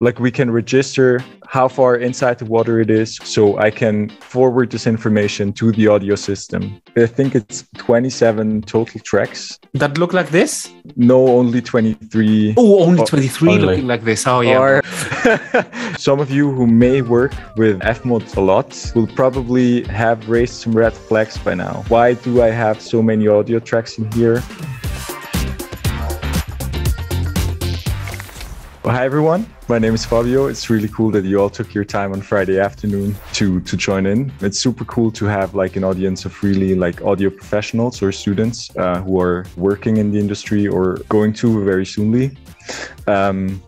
Like we can register how far inside the water it is, so I can forward this information to the audio system. I think it's 27 total tracks. That look like this? No, only 23. Oh, only 23 only. Looking like this. Oh, yeah. Or some of you who may work with FMOD a lot will probably have raised some red flags by now. Why do I have so many audio tracks in here? Well, hi, everyone. My name is Fabio. It's really cool that you all took your time on Friday afternoon to join in. It's super cool to have like an audience of really like audio professionals or students who are working in the industry or going to very soonly.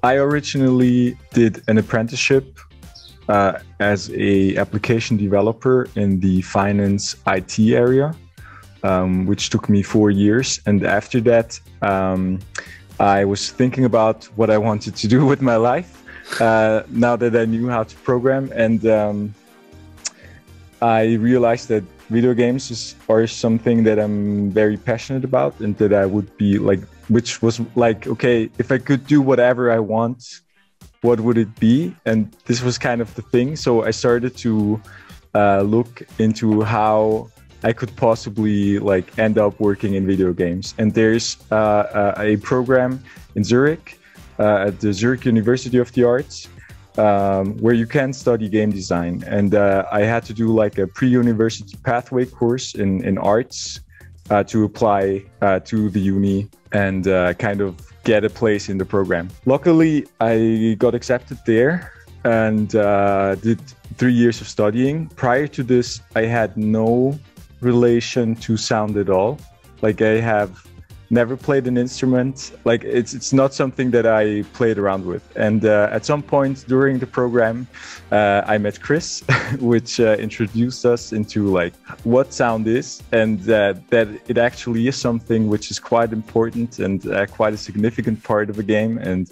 I originally did an apprenticeship as a application developer in the finance IT area, which took me 4 years. And after that, I was thinking about what I wanted to do with my life now that I knew how to program. And I realized that video games are something that I'm very passionate about and that I would be like, which was like, okay, if I could do whatever I want, what would it be? And this was kind of the thing. So I started to look into how I could possibly like end up working in video games. And there's a program in Zurich, at the Zurich University of the Arts, where you can study game design. And I had to do like a pre-university pathway course in arts to apply to the uni and kind of get a place in the program. Luckily, I got accepted there and did 3 years of studying. Prior to this, I had no relation to sound at all. Like I have never played an instrument. Like it's not something that I played around with. And at some point during the program, I met Chris, which introduced us into like what sound is and that it actually is something which is quite important and quite a significant part of a game, and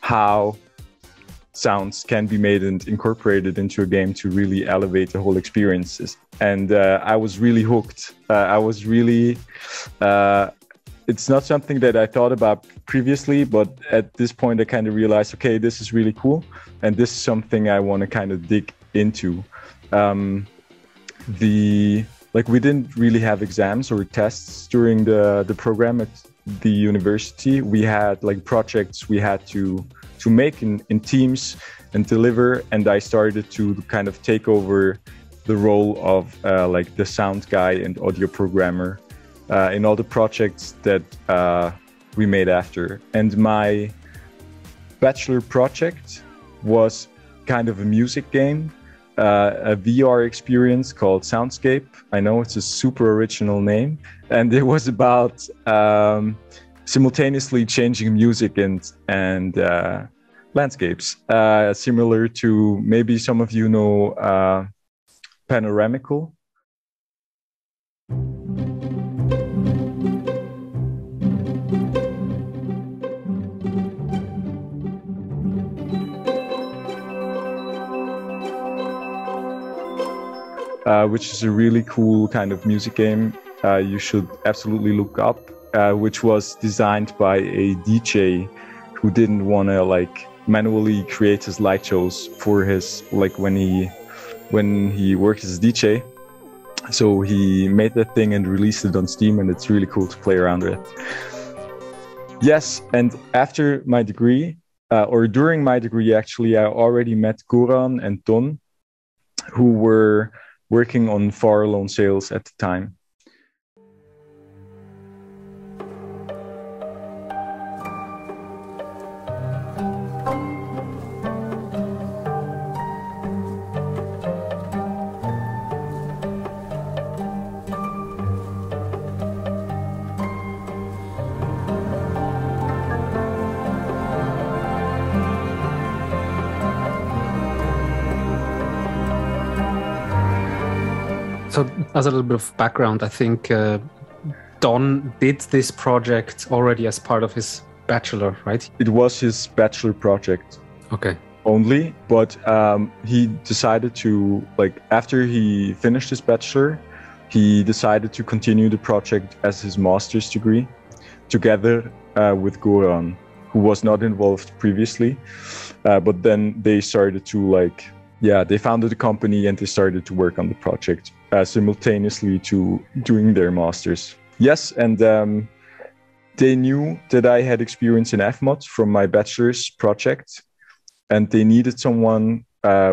how sounds can be made and incorporated into a game to really elevate the whole experiences. And I was really hooked. I was really, it's not something that I thought about previously, but at this point I kind of realized, okay, this is really cool. And this is something I want to kind of dig into. Like we didn't really have exams or tests during the program at the university. We had like projects we had to make in teams and deliver. And I started to kind of take over the role of like the sound guy and audio programmer in all the projects that we made after. And my bachelor project was kind of a music game, a VR experience called Soundscape. I know it's a super original name. And it was about simultaneously changing music and landscapes, similar to maybe some of you know Panoramical. Which is a really cool kind of music game you should absolutely look up. Which was designed by a DJ who didn't want to like manually create his light shows for his like when he worked as a DJ. So he made that thing and released it on Steam, and it's really cool to play around with. Yes, and after my degree, or during my degree actually, I already met Goran and Ton, who were working on FAR: Lone Sails at the time. So as a little bit of background, I think Don did this project already as part of his bachelor, right? It was his bachelor project. Okay. Only, but he decided to, like, after he finished his bachelor, he decided to continue the project as his master's degree together with Goran, who was not involved previously. But then they started to like, yeah, they founded a company and they started to work on the project simultaneously to doing their masters. Yes, and they knew that I had experience in FMOD from my bachelor's project, and they needed someone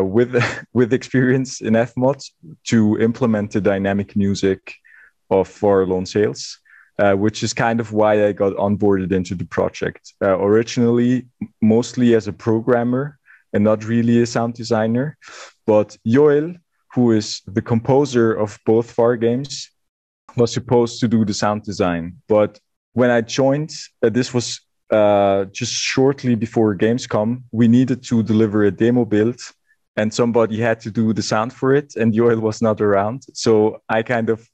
with experience in FMOD to implement the dynamic music of FAR: Lone Sails, which is kind of why I got onboarded into the project. Originally, mostly as a programmer and not really a sound designer, but Joel, who is the composer of both FAR games, was supposed to do the sound design. But when I joined, this was just shortly before Gamescom, we needed to deliver a demo build and somebody had to do the sound for it, and Joel was not around. So I kind of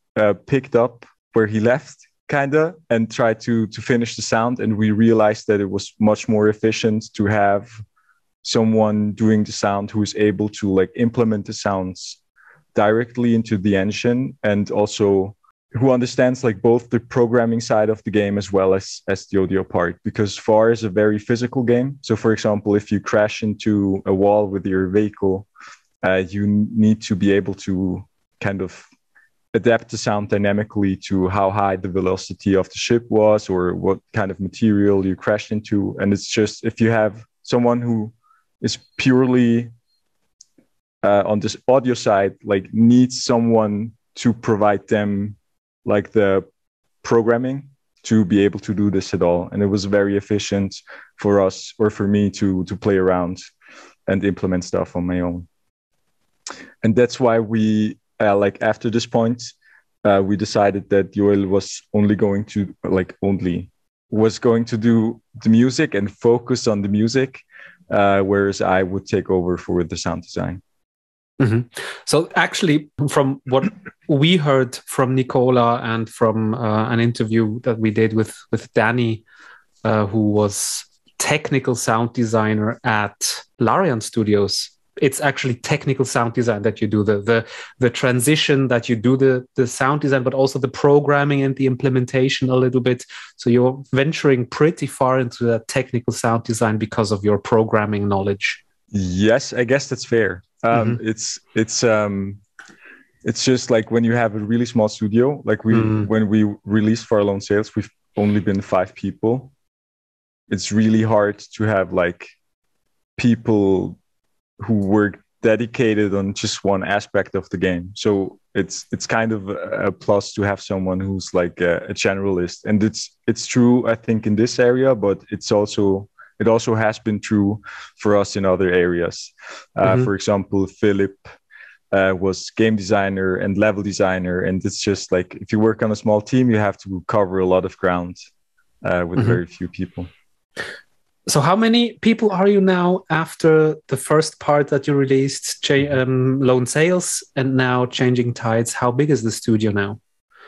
picked up where he left, kinda, and tried to finish the sound. And we realized that it was much more efficient to have someone doing the sound who is able to like implement the sounds directly into the engine, and also who understands like both the programming side of the game as well as the audio part, because FAR is a very physical game. So for example, if you crash into a wall with your vehicle, you need to be able to kind of adapt the sound dynamically to how high the velocity of the ship was or what kind of material you crashed into. And it's just, if you have someone who is purely on this audio side, like needs someone to provide them like the programming to be able to do this at all. And it was very efficient for us, or for me, to play around and implement stuff on my own. And that's why we, like after this point, we decided that Joel was going to do the music and focus on the music, whereas I would take over for the sound design. Mm-hmm. So actually, from what we heard from Nicola and from an interview that we did with Danny, who was technical sound designer at Larian Studios, it's actually technical sound design that you do, the transition that you do, the sound design, but also the programming and the implementation a little bit. So you're venturing pretty far into that technical sound design because of your programming knowledge. Yes, I guess that's fair. Mm-hmm. It's just like when you have a really small studio, like when we released FAR: Lone Sails, we've only been 5 people. It's really hard to have like people who work dedicated on just one aspect of the game. So it's kind of a plus to have someone who's like a generalist. And it's true, I think, in this area, but it also has been true for us in other areas. For example, Philipp was game designer and level designer. And it's just like, if you work on a small team, you have to cover a lot of ground with very few people. So how many people are you now after the first part that you released, Lone Sails, and now Changing Tides? How big is the studio now?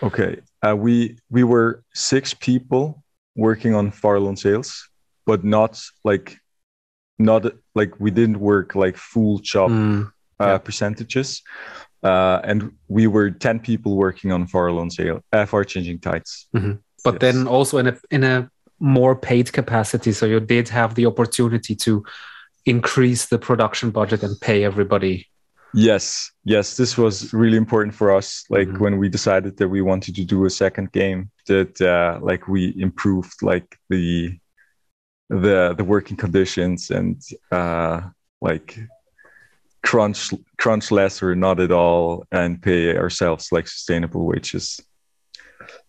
Okay, we were 6 people working on FAR: Lone Sails, but not like we didn't work like full job percentages. And we were 10 people working on FAR: Lone Sails, FAR: Changing Tides. Mm-hmm. But yes, then also in a more paid capacity. So you did have the opportunity to increase the production budget and pay everybody. Yes. This was really important for us. Like when we decided that we wanted to do a second game, that like we improved like the working conditions and like crunch less or not at all and pay ourselves like sustainable wages.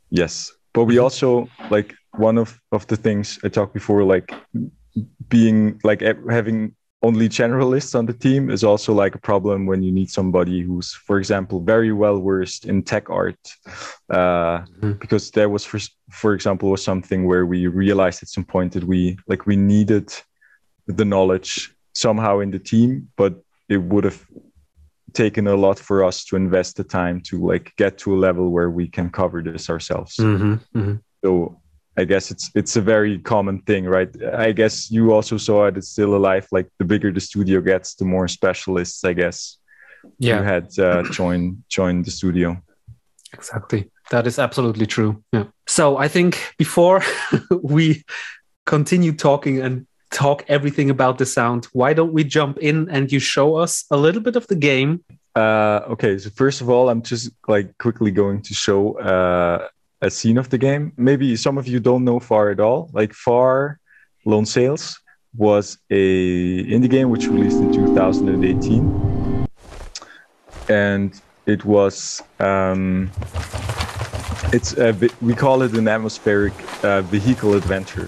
Yes, but we also like one of the things I talked before, like being like having only generalists on the team is also like a problem when you need somebody who's, for example, very well versed in tech art, because there was, for example, was something where we realized at some point that we needed the knowledge somehow in the team, but it would have taken a lot for us to invest the time to like get to a level where we can cover this ourselves. So I guess it's a very common thing, right? I guess you also saw it. It's still alive. Like the bigger the studio gets, the more specialists, I guess, you had join the studio. Exactly. That is absolutely true. Yeah. So I think before we continue talking and talk everything about the sound. Why don't we jump in and you show us a little bit of the game? Okay, so first of all, I'm just like quickly going to show a scene of the game. Maybe some of you don't know FAR at all. Like FAR: Lone Sails was a indie game which released in 2018, and it was it's a bit, we call it an atmospheric vehicle adventure.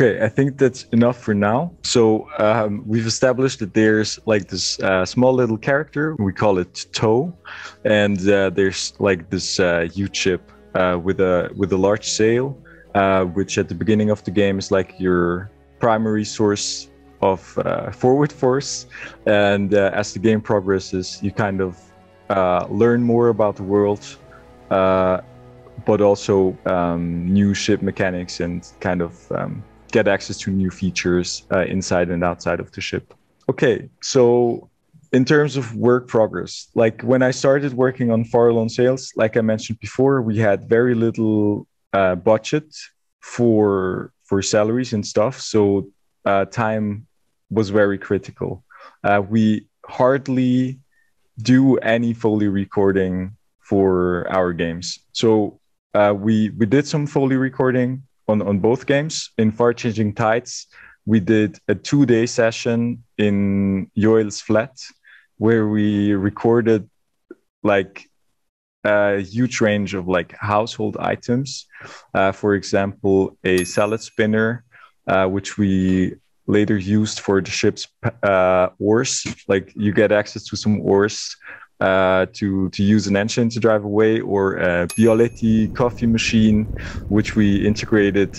Okay, I think that's enough for now. So we've established that there's like this small little character, we call it Toe, and there's like this huge ship with a large sail, which at the beginning of the game is like your primary source of forward force. And as the game progresses, you kind of learn more about the world, but also new ship mechanics and kind of get access to new features inside and outside of the ship. Okay, so in terms of work progress, like when I started working on FAR: Lone Sails, like I mentioned before, we had very little budget for salaries and stuff. So time was very critical. We hardly do any Foley recording for our games. So we did some Foley recording on both games. In FAR: Changing Tides, we did a 2-day session in Joel's flat where we recorded like a huge range of like household items. For example, a salad spinner, which we later used for the ship's oars. Like you get access to some oars to use an engine to drive away, or a Bialetti coffee machine, which we integrated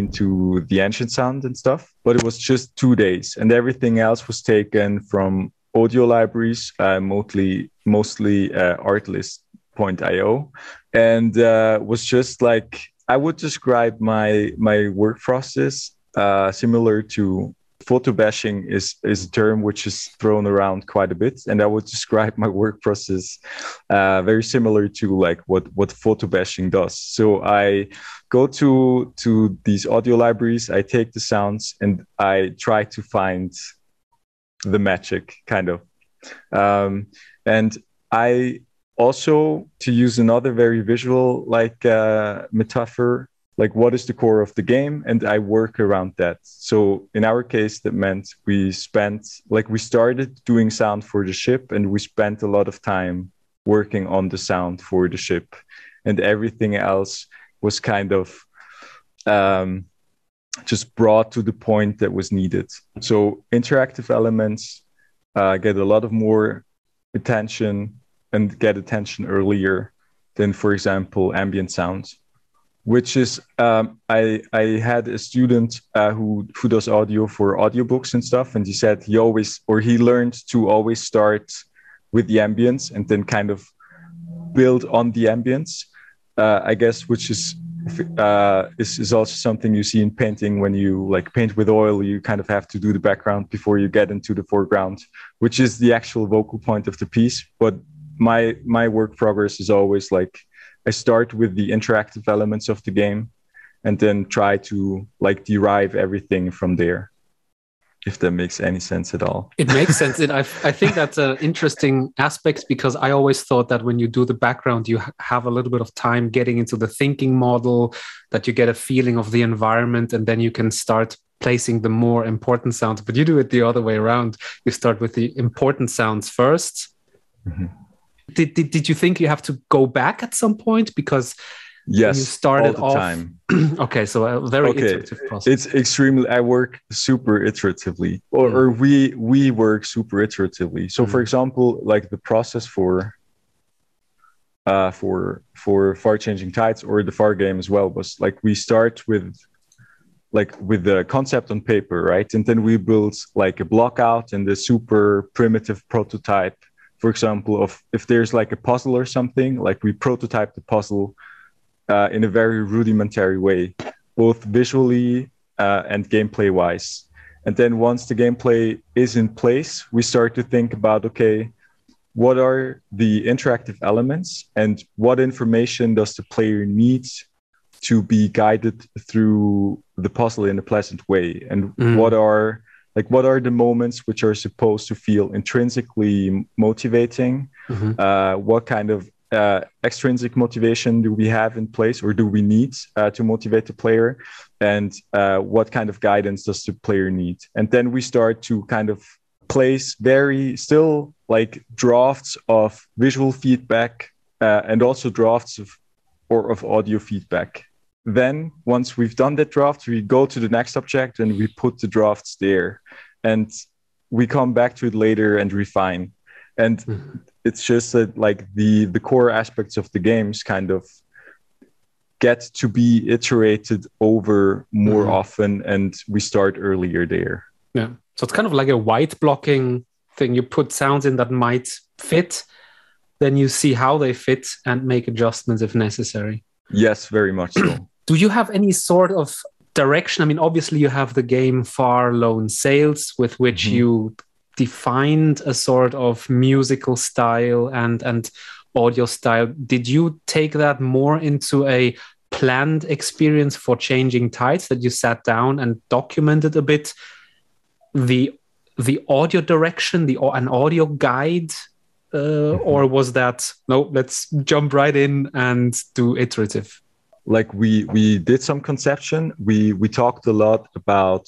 into the engine sound and stuff. But it was just 2 days, and everything else was taken from audio libraries, mostly Artlist.io, and was just like, I would describe my work process similar to photo bashing is a term which is thrown around quite a bit, and I would describe my work process very similar to like what photo bashing does. So I go to these audio libraries, I take the sounds, and I try to find the magic, kind of. And I also, to use another very visual like metaphor, like what is the core of the game, and I work around that. So in our case, that meant we started doing sound for the ship, and we spent a lot of time working on the sound for the ship, and everything else was kind of just brought to the point that was needed. So interactive elements get a lot of more attention and get attention earlier than, for example, ambient sounds. Which is, I had a student who does audio for audiobooks and stuff, and he said he learned to always start with the ambience and then kind of build on the ambience, I guess, which is also something you see in painting. When you like paint with oil, you kind of have to do the background before you get into the foreground, which is the actual vocal point of the piece. But my work progress is always like, I start with the interactive elements of the game, and then try to like derive everything from there, if that makes any sense at all. It makes sense. I think that's an interesting aspect, because I always thought that when you do the background, you have a little bit of time getting into the thinking model, that you get a feeling of the environment, and then you can start placing the more important sounds. But you do it the other way around. You start with the important sounds first. Mm-hmm. Did you think you have to go back at some point? Because yes, you started all the time. Okay, so a very iterative process. It's extremely, I work super iteratively, or we work super iteratively. So for example, like the process for FAR: Changing Tides, or the FAR game as well, was like we start with the concept on paper, right? And then we build like a block out and the super primitive prototype, for example, of if there's like a puzzle or something, like we prototype the puzzle in a very rudimentary way, both visually and gameplay-wise. And then once the gameplay is in place, we start to think about, okay, what are the interactive elements and what information does the player need to be guided through the puzzle in a pleasant way? And what are the moments which are supposed to feel intrinsically motivating? Mm-hmm. What kind of extrinsic motivation do we have in place, or do we need to motivate the player? And what kind of guidance does the player need? And then we start to kind of place very still like drafts of visual feedback and also drafts of audio feedback. Then once we've done that draft, we go to the next object and we put the drafts there, and we come back to it later and refine. And it's just that like the core aspects of the games kind of get to be iterated over more often, and we start earlier there. Yeah. So it's kind of like a white blocking thing. You put sounds in that might fit, then you see how they fit and make adjustments if necessary. Yes, very much so. Do you have any sort of direction? I mean, obviously you have the game FAR: Lone Sails, with which you defined a sort of musical style and audio style. Did you take that more into a planned experience for Changing Tides, that you sat down and documented a bit the audio direction, an audio guide, or was that no? Let's jump right in and do iterative. Like we did some conception. We talked a lot about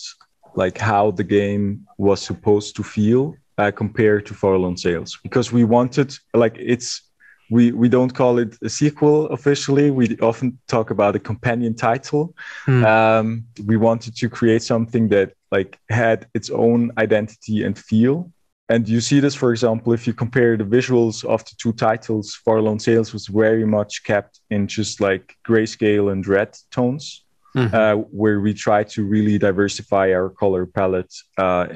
like how the game was supposed to feel compared to FAR: Lone Sails, because we wanted, like, we don't call it a sequel officially. We often talk about a companion title. We wanted to create something that like had its own identity and feel. And you see this, for example, if you compare the visuals of the two titles. FAR: Lone Sails was very much kept in just like grayscale and red tones. Where we try to really diversify our color palette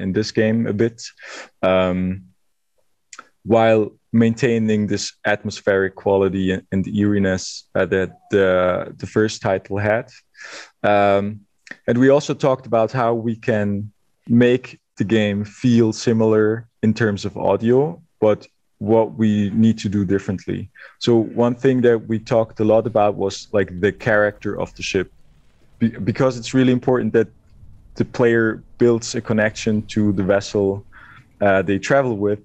in this game a bit, while maintaining this atmospheric quality and the eeriness that the first title had. And we also talked about how we can make the game feel similar in terms of audio, but what we need to do differently. So one thing that we talked a lot about was like the character of the ship, because it's really important that the player builds a connection to the vessel they travel with.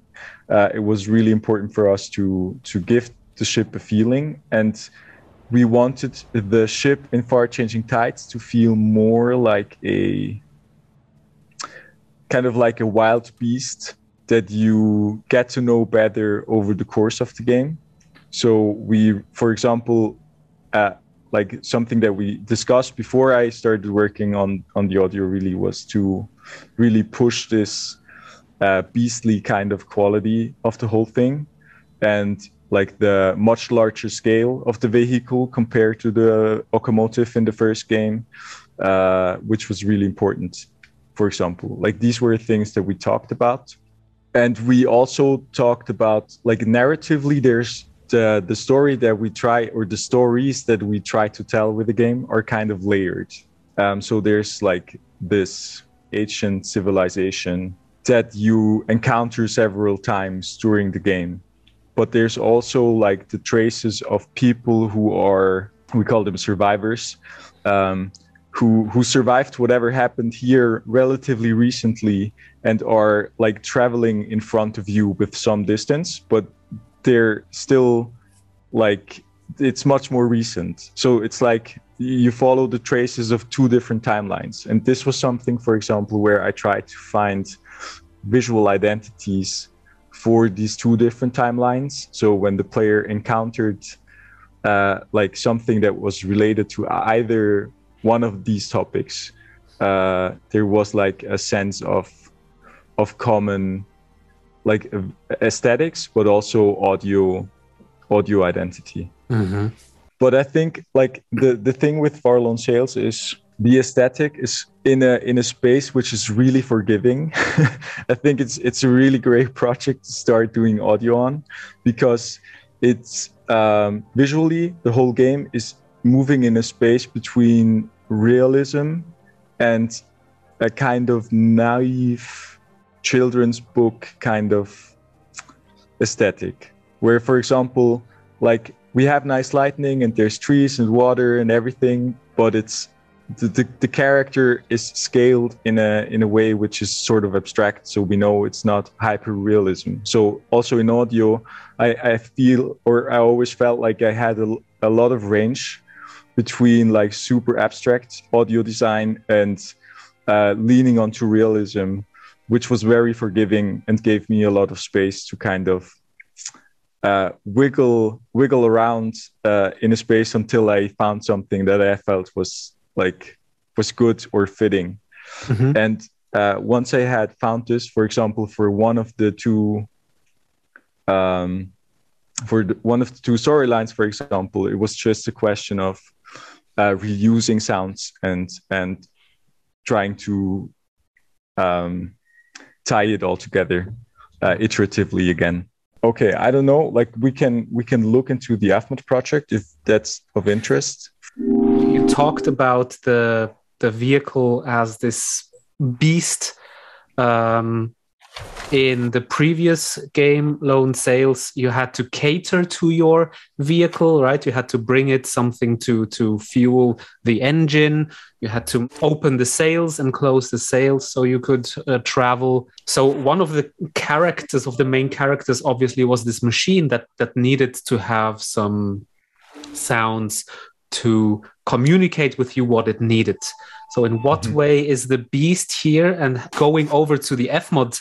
It was really important for us to give the ship a feeling, and we wanted the ship in FAR: Changing Tides to feel more like a kind of like a wild beast that you get to know better over the course of the game. So we, for example, like something that we discussed before I started working on the audio really was to really push this beastly kind of quality of the whole thing, and like the much larger scale of the vehicle compared to the locomotive in the first game, which was really important, for example. Like these were things that we talked about. And we also talked about like narratively there's the story that we try, or the stories that we try to tell with the game are kind of layered. So there's like this ancient civilization that you encounter several times during the game. But there's also like the traces of people who are, we call them survivors, who survived whatever happened here relatively recently and are like traveling in front of you with some distance, but they're still like, it's much more recent. So it's like you follow the traces of two different timelines. And this was something, for example, where I tried to find visual identities for these two different timelines. So when the player encountered like something that was related to either one of these topics, there was like a sense of common like aesthetics, but also audio identity. Mm-hmm. But I think like the thing with FAR: Lone Sails is the aesthetic is in a space which is really forgiving. I think it's a really great project to start doing audio on, because it's visually the whole game is moving in a space between realism and a kind of naive children's book kind of aesthetic, where, for example, like we have nice lightning and there's trees and water and everything, but it's the character is scaled in a way which is sort of abstract, so we know it's not hyper realism. So also in audio, I always felt like I had a lot of range between like super abstract audio design and leaning onto realism, which was very forgiving and gave me a lot of space to kind of wiggle around in a space until I found something that I felt was good or fitting. Mm-hmm. And once I had found this, for example, for one of the two storylines, for example, it was just a question of reusing sounds and trying to tie it all together iteratively again. Okay, I don't know. Like we can look into the FMOD project if that's of interest. You talked about the vehicle as this beast. In the previous game, Lone Sails, you had to cater to your vehicle, right? You had to bring it something to fuel the engine. You had to open the sails and close the sails so you could travel. So one of the characters, of the main characters, obviously was this machine that needed to have some sounds to communicate with you what it needed. So in what mm-hmm. way is the beast here? And going over to the FMOD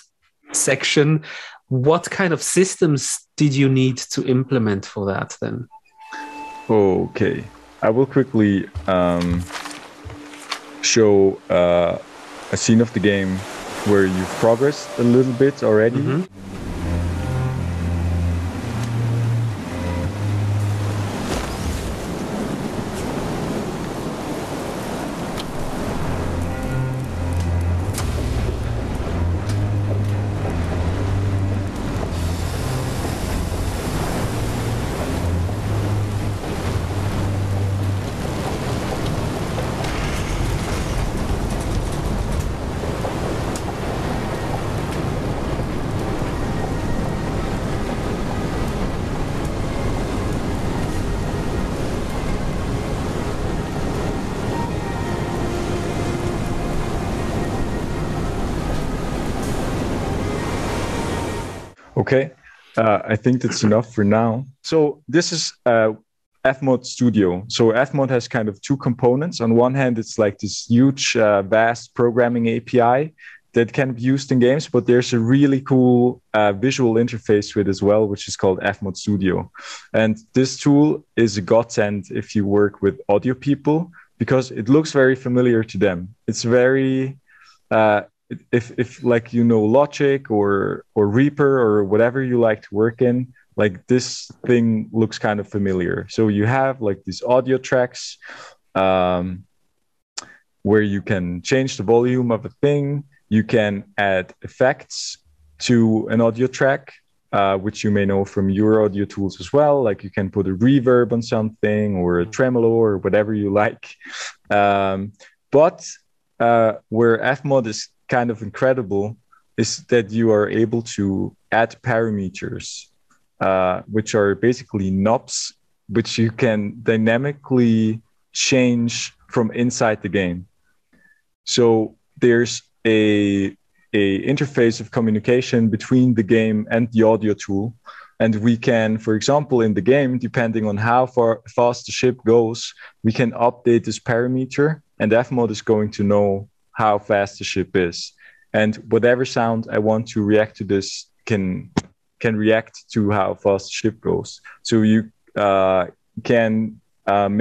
section, what kind of systems did you need to implement for that then? Okay, I will quickly show a scene of the game where you've progressed a little bit already. Mm-hmm. Okay, I think that's enough for now. So this is FMOD Studio. So FMOD has kind of two components. On one hand, it's like this huge, vast programming API that can be used in games, but there's a really cool visual interface with it as well, which is called FMOD Studio. And this tool is a godsend if you work with audio people, because it looks very familiar to them. It's very... If like, you know, Logic or Reaper or whatever you like to work in, like this thing looks kind of familiar. So you have like these audio tracks where you can change the volume of a thing. You can add effects to an audio track, which you may know from your audio tools as well. Like you can put a reverb on something or a tremolo or whatever you like. But where FMOD is kind of incredible is that you are able to add parameters, which are basically knobs, which you can dynamically change from inside the game. So there's a interface of communication between the game and the audio tool. And we can, for example, in the game, depending on how fast the ship goes, we can update this parameter, and FMOD is going to know how fast the ship is. And whatever sound I want to react to this can react to how fast the ship goes. So you can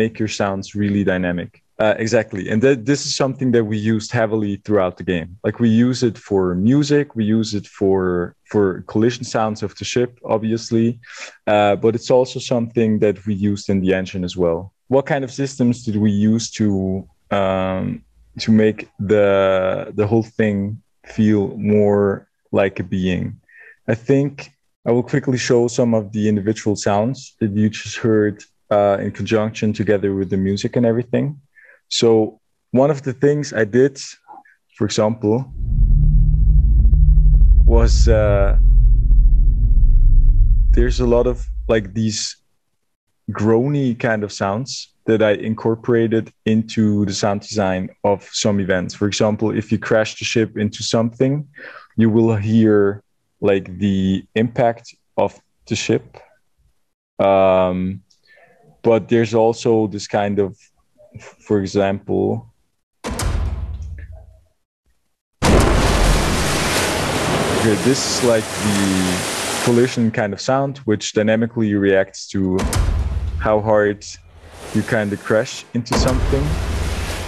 make your sounds really dynamic. Exactly. And this is something that we used heavily throughout the game. Like, we use it for music, we use it for collision sounds of the ship, obviously. But it's also something that we used in the engine as well. What kind of systems did we use to make the whole thing feel more like a being? I think I will quickly show some of the individual sounds that you just heard in conjunction together with the music and everything. So one of the things I did, for example, was there's a lot of like these groany kind of sounds that I incorporated into the sound design of some events. For example, if you crash the ship into something, you will hear like the impact of the ship. But there's also this kind of, for example, okay, this is like the collision kind of sound, which dynamically reacts to how hard you kind of crash into something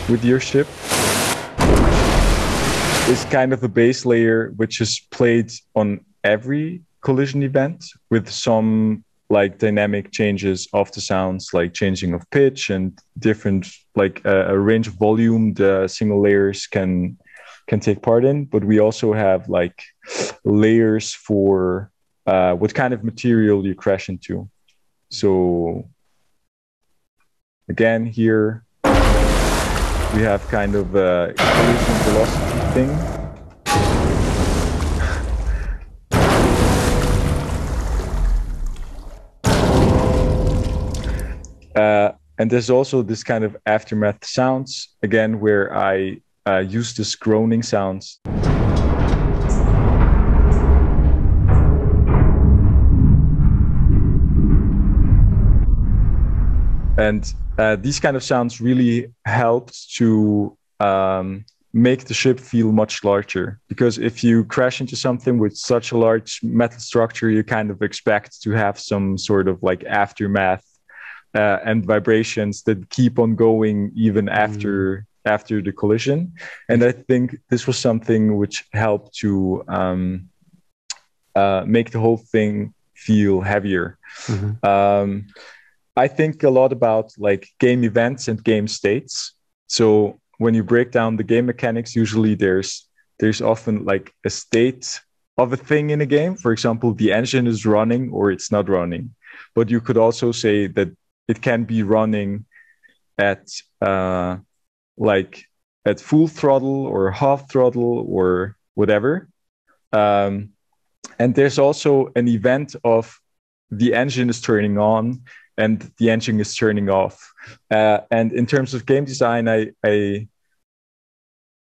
with your ship. It's kind of a bass layer, which is played on every collision event with some like dynamic changes of the sounds, like changing of pitch and different, like a range of volume the single layers can take part in. But we also have like layers for what kind of material you crash into. So again, here we have kind of a collision velocity thing. And there's also this kind of aftermath sounds, again, where I use this groaning sounds. And these kind of sounds really helped to make the ship feel much larger, because if you crash into something with such a large metal structure, you kind of expect to have some sort of like aftermath and vibrations that keep on going even after the collision. And I think this was something which helped to make the whole thing feel heavier. Mm-hmm. I think a lot about like game events and game states. So when you break down the game mechanics, usually there's often like a state of a thing in a game. For example, the engine is running or it's not running. But you could also say that it can be running at like at full throttle or half throttle or whatever. And there's also an event of the engine is turning on and the engine is turning off. And in terms of game design,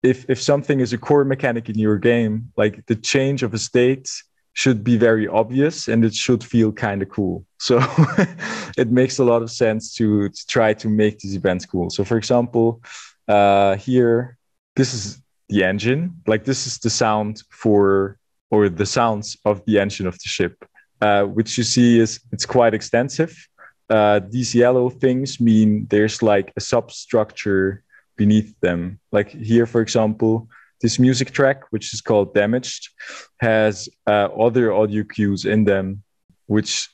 if something is a core mechanic in your game, like the change of a state should be very obvious and it should feel kind of cool. So it makes a lot of sense to try to make these events cool. So for example, here, this is the engine. Like, this is the sound for, or the sounds of the engine of the ship, which you see is, it's quite extensive. These yellow things mean there's like a substructure beneath them. Like here, for example, this music track, which is called Damaged, has other audio cues in them, which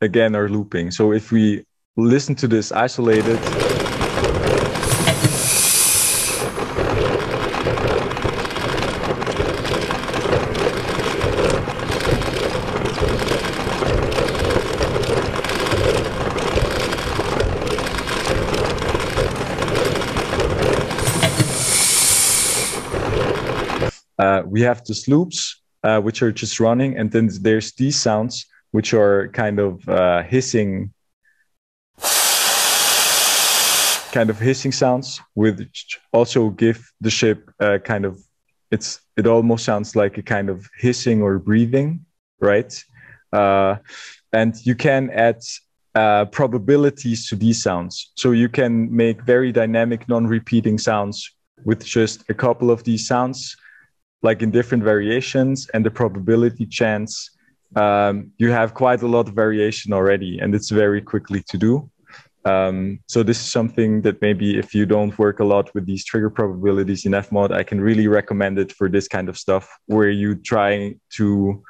again are looping. So if we listen to this isolated, we have the loops, which are just running, and then there's these sounds, which are kind of hissing. kind of hissing sounds, which also give the ship kind of, it almost sounds like a kind of hissing or breathing, right? And you can add probabilities to these sounds. So you can make very dynamic, non-repeating sounds with just a couple of these sounds, like in different variations, and the probability chance. You have quite a lot of variation already, and it's very quickly to do. So this is something that maybe if you don't work a lot with these trigger probabilities in FMOD, I can really recommend it for this kind of stuff where you try to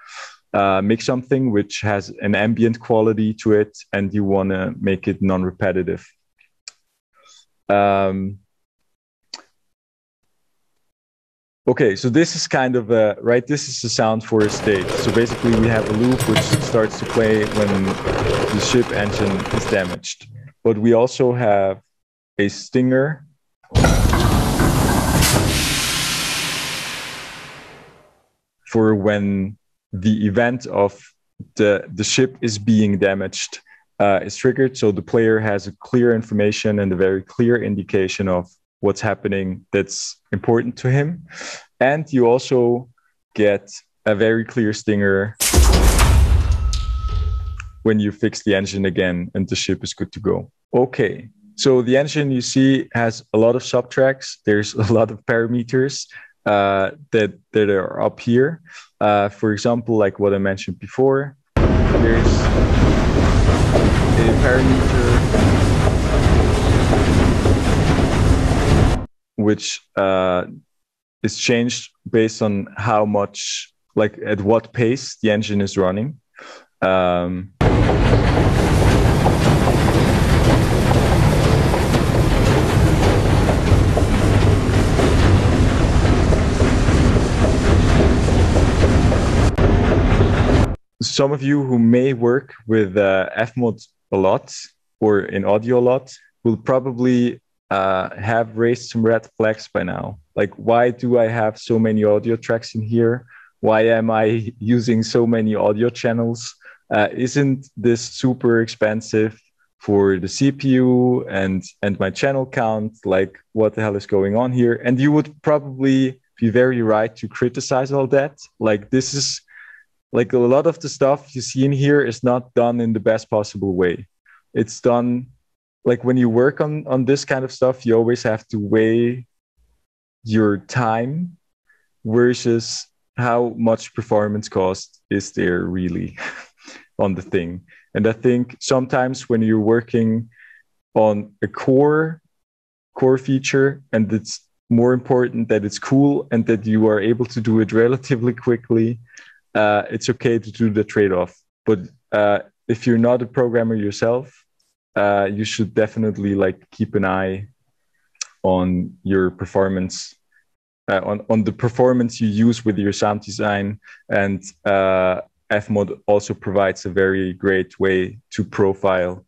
make something which has an ambient quality to it and you want to make it non-repetitive. Okay, so this is kind of a, right, this is the sound for a stage. So basically we have a loop which starts to play when the ship engine is damaged. But we also have a stinger. For when the event of the ship is being damaged is triggered. So the player has a clear information and a very clear indication of what's happening that's important to him. And you also get a very clear stinger when you fix the engine again and the ship is good to go. Okay, so the engine you see has a lot of subtracks. There's a lot of parameters that are up here. For example, like what I mentioned before, there's a parameter which is changed based on how much, like at what pace the engine is running. Some of you who may work with FMOD a lot or in audio a lot will probably have raised some red flags by now. Like, why do I have so many audio tracks in here? Why am I using so many audio channels? Isn't this super expensive for the CPU and my channel count? Like, what the hell is going on here? And you would probably be very right to criticize all that. Like, this is, like, a lot of the stuff you see in here is not done in the best possible way. It's done... Like when you work on this kind of stuff, you always have to weigh your time versus how much performance cost is there really on the thing. And I think sometimes when you're working on a core feature and it's more important that it's cool and that you are able to do it relatively quickly, it's okay to do the trade-off. But if you're not a programmer yourself, you should definitely like keep an eye on your performance, on the performance you use with your sound design. And FMOD also provides a very great way to profile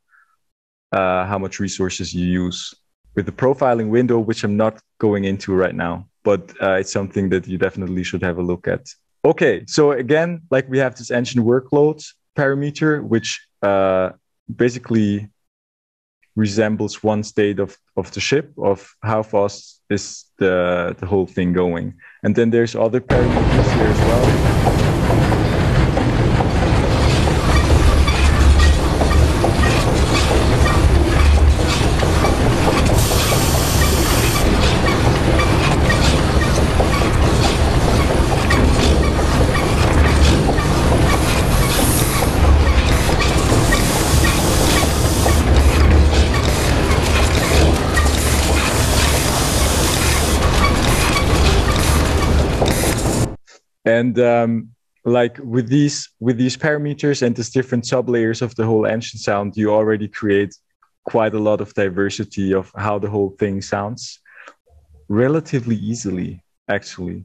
how much resources you use with the profiling window, which I'm not going into right now, but it's something that you definitely should have a look at. Okay, so again, like we have this engine workload parameter, which basically resembles one state of the ship, of how fast is the whole thing going. And then there's other parameters here as well. And like with these parameters and these different sublayers of the whole engine sound, you already create quite a lot of diversity of how the whole thing sounds relatively easily, actually.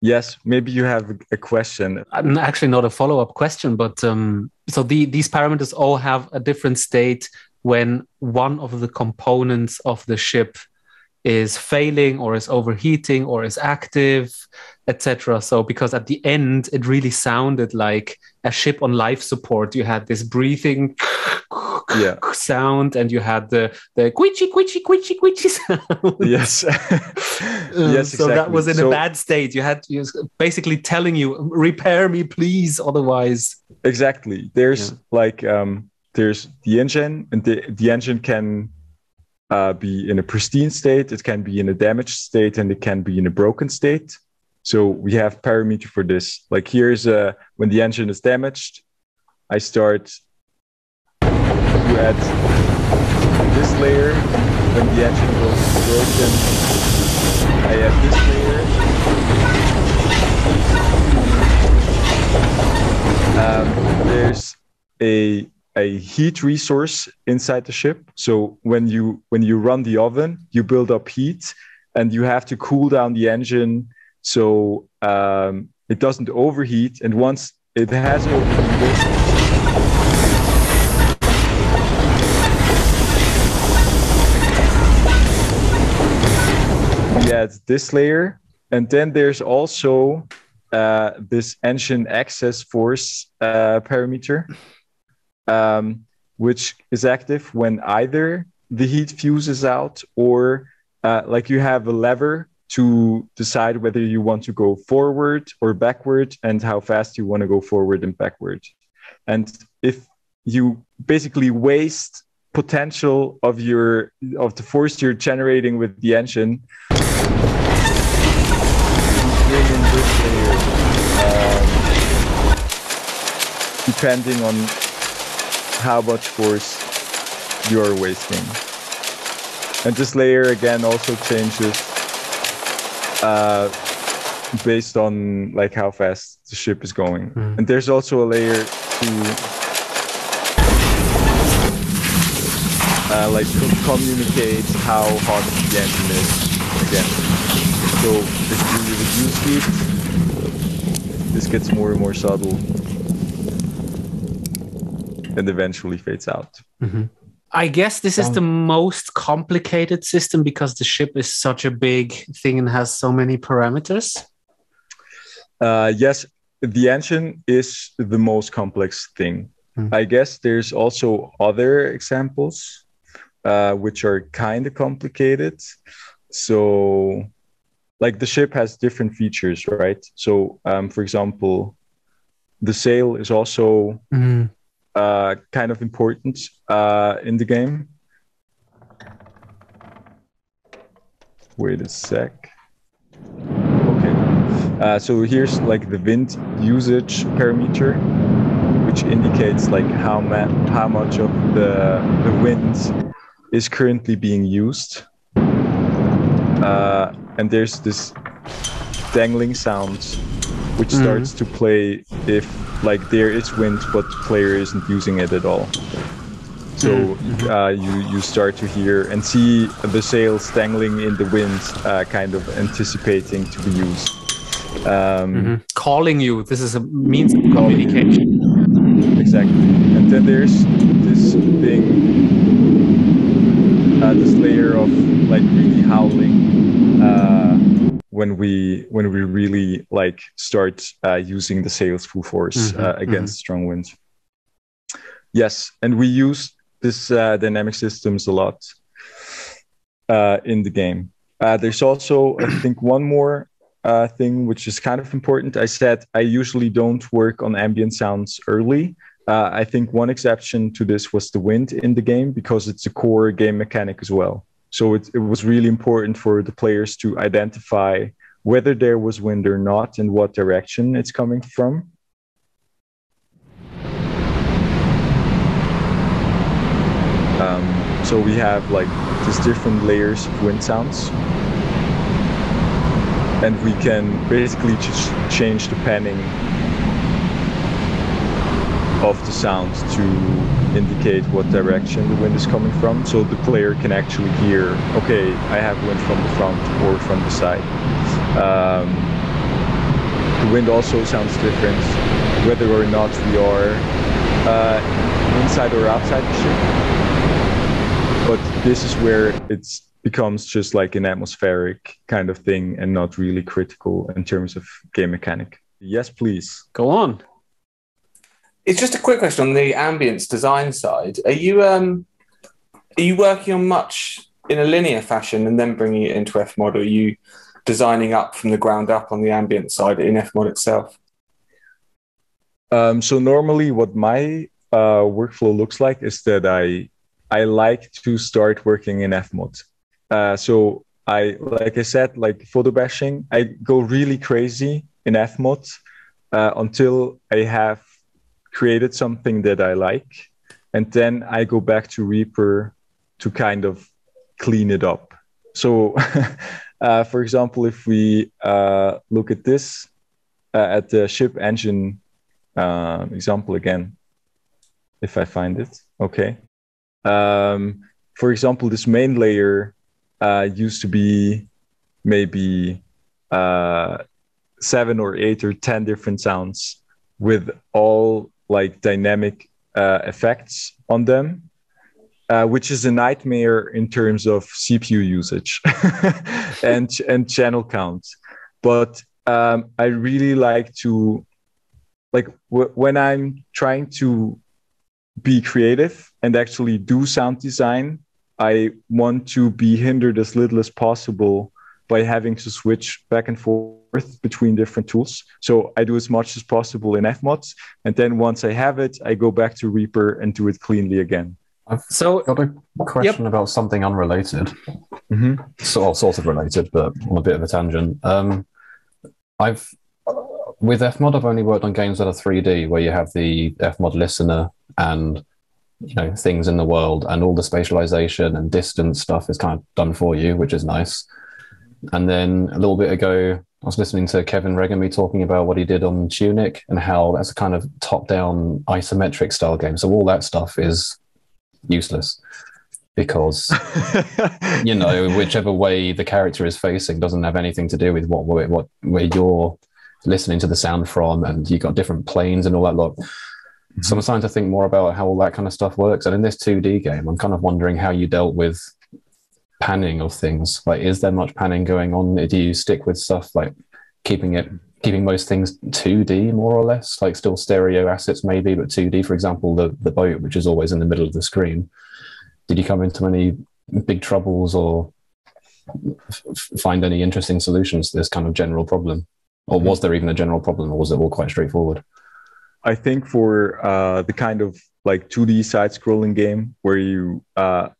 Yes, maybe you have a question. Actually not a follow-up question, but so these parameters all have a different state when one of the components of the ship is failing or is overheating or is active, etc. So because at the end, it really sounded like a ship on life support. You had this breathing yeah. sound, and you had the quitchy sound. Yes. Yes, exactly. So that was in a bad state. You had to basically telling you, repair me, please, otherwise. Exactly. There's like there's the engine, and the engine can be in a pristine state, it can be in a damaged state, and it can be in a broken state. So we have parameter for this. Like here's when the engine is damaged, I start to add this layer. When the engine goes broken, I add this layer. There's a heat resource inside the ship. So when you run the oven, you build up heat, and you have to cool down the engine so it doesn't overheat. And once it has overheated, we add this layer. And then there's also this engine access force parameter, which is active when either the heat fuse is out or like you have a lever to decide whether you want to go forward or backward and how fast you want to go forward and backward. And if you basically waste potential of the force you're generating with the engine, depending on how much force you're wasting. And this layer again also changes based on like how fast the ship is going. Mm. And there's also a layer to like communicate how hot the engine is again. So if you reduce heat, this gets more and more subtle and eventually fades out. Mm-hmm. I guess this is the most complicated system because the ship is such a big thing and has so many parameters. Yes, the engine is the most complex thing. Mm-hmm. I guess there's also other examples which are kind of complicated. So like the ship has different features, right? So for example, the sail is also kind of important in the game. Wait a sec. Okay. So here's like the wind usage parameter, which indicates like how much of the wind is currently being used. And there's this dangling sound, which starts to play if like there is wind, but the player isn't using it at all. So you start to hear and see the sails dangling in the wind, kind of anticipating to be used. Calling you. This is a means of communication. You. Exactly. And then there's this thing, this layer of like really howling. When we really like start using the sails full force against strong winds. Yes, and we use this dynamic systems a lot in the game. There's also, I think, one more thing which is kind of important. I said I usually don't work on ambient sounds early. I think one exception to this was the wind in the game because it's a core game mechanic as well. So it was really important for the players to identify whether there was wind or not and what direction it's coming from. So we have like these different layers of wind sounds. And we can basically just change the panning of the sound to indicate what direction the wind is coming from, so the player can actually hear, okay, I have wind from the front or from the side. The wind also sounds different, whether or not we are inside or outside the ship. But this is where it becomes just like an atmospheric kind of thing and not really critical in terms of game mechanic. Yes, please. Go on. It's just a quick question on the ambience design side. Are you working on much in a linear fashion and then bringing it into FMOD, or are you designing up from the ground up on the ambient side in FMOD itself? So normally what my workflow looks like is that I like to start working in FMOD. So I, like I said, like photo bashing, I go really crazy in FMOD until I have created something that I like. And then I go back to Reaper to kind of clean it up. So for example, if we look at this, at the ship engine example again, if I find it, okay. For example, this main layer used to be maybe 7 or 8 or 10 different sounds with all like dynamic effects on them, which is a nightmare in terms of CPU usage and channel count. But I really like to, like when I'm trying to be creative and actually do sound design, I want to be hindered as little as possible by having to switch back and forth between different tools. So I do as much as possible in FMOD. And then once I have it, I go back to Reaper and do it cleanly again. I've got a question about something unrelated. Mm-hmm. Sort of related, but on a bit of a tangent. With FMOD, I've only worked on games that are 3D, where you have the FMOD listener and things in the world, and all the spatialization and distance stuff is kind of done for you, which is nice. And then a little bit ago, I was listening to Kevin Regamy talking about what he did on Tunic and how that's a kind of top-down isometric style game. So all that stuff is useless because, whichever way the character is facing doesn't have anything to do with what where you're listening to the sound from, and you've got different planes and all that lot. Mm-hmm. So I'm starting to think more about how all that kind of stuff works. And in this 2D game, I'm kind of wondering how you dealt with panning of things. Like, is there much panning going on? Do you stick with stuff like keeping most things 2D more or less? Like still stereo assets maybe, but 2D, for example, the boat, which is always in the middle of the screen. Did you come into any big troubles or find any interesting solutions to this kind of general problem? Or was there even a general problem, or was it all quite straightforward? I think for the kind of like 2D side-scrolling game where you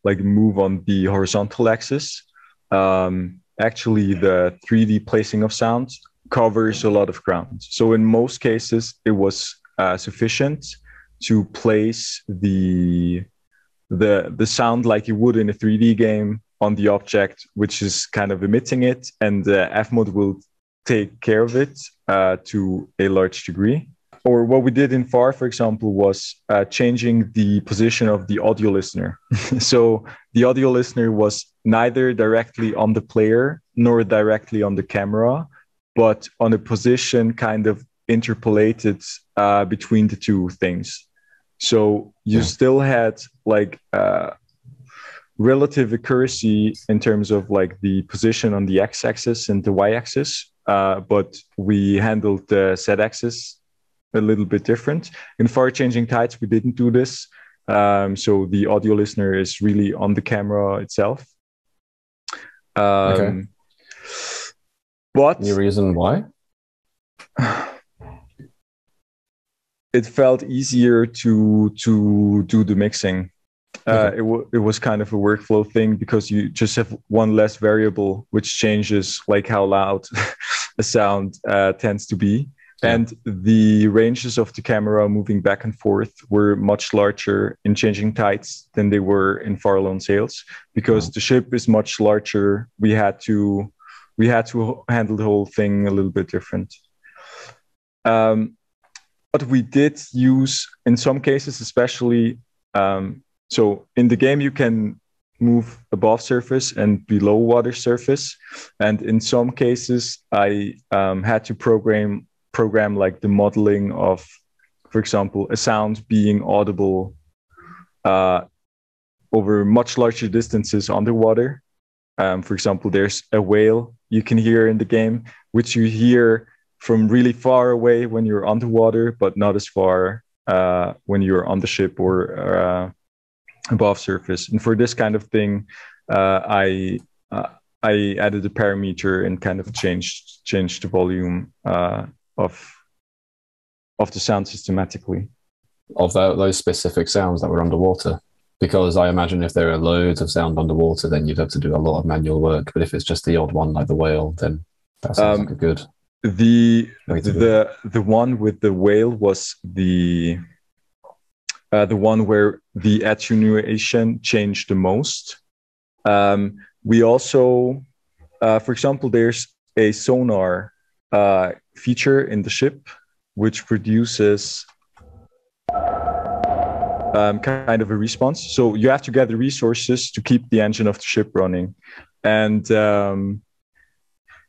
like move on the horizontal axis, actually the 3D placing of sound covers a lot of ground. So in most cases, it was sufficient to place the sound like you would in a 3D game on the object, which is kind of emitting it, and FMOD will take care of it to a large degree. Or what we did in FAR, for example, was changing the position of the audio listener. So the audio listener was neither directly on the player nor directly on the camera, but on a position kind of interpolated between the two things. So you still had like relative accuracy in terms of like the position on the x-axis and the y-axis. But we handled the z-axis a little bit different. In FAR: Changing Tides, we didn't do this. So the audio listener is really on the camera itself. Okay. But any reason why? It felt easier to do the mixing. Okay. It was kind of a workflow thing because you just have one less variable, which changes like how loud a sound tends to be. Yeah. And the ranges of the camera moving back and forth were much larger in Changing Tides than they were in FAR: Lone Sails because the ship is much larger. We had to handle the whole thing a little bit different. But we did use, in some cases, especially... So in the game, you can move above surface and below water surface. And in some cases, I had to program like the modeling of, for example, a sound being audible over much larger distances underwater. For example, there's a whale you can hear in the game, which you hear from really far away when you're underwater, but not as far when you're on the ship or above surface. And for this kind of thing, I added a parameter and kind of changed the volume of the sound systematically. Of those specific sounds that were underwater. Because I imagine if there are loads of sound underwater, then you'd have to do a lot of manual work. But if it's just the odd one, like the whale, then that sounds like a good. The one with the whale was the one where the attenuation changed the most. We also, for example, there's a sonar feature in the ship which produces. Kind of a response. So you have to gather resources to keep the engine of the ship running. And